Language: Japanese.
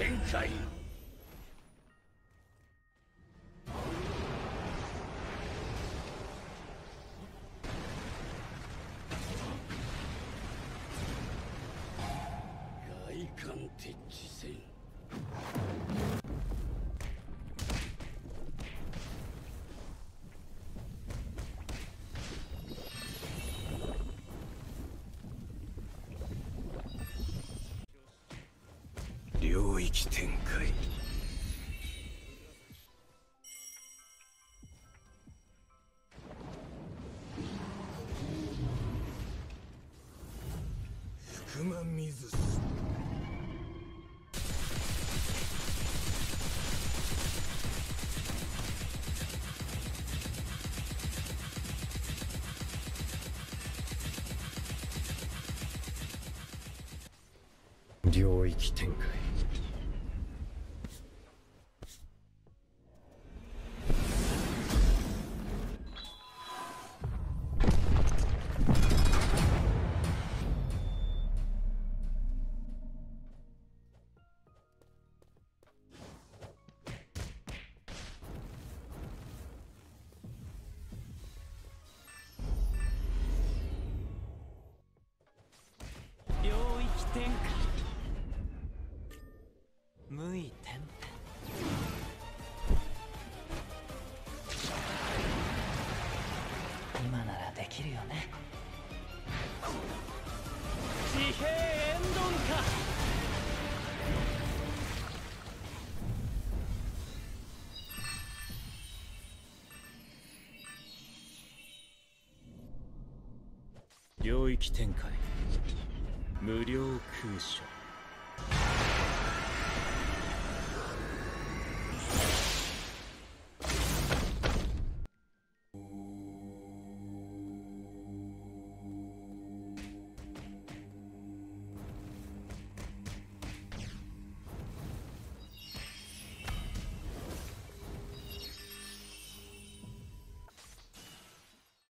展開。外観敵地戦。領域展開。 領域展開。領域展開。 無意転換。今ならできるよね。地平エンドンか。領域展開無料空所。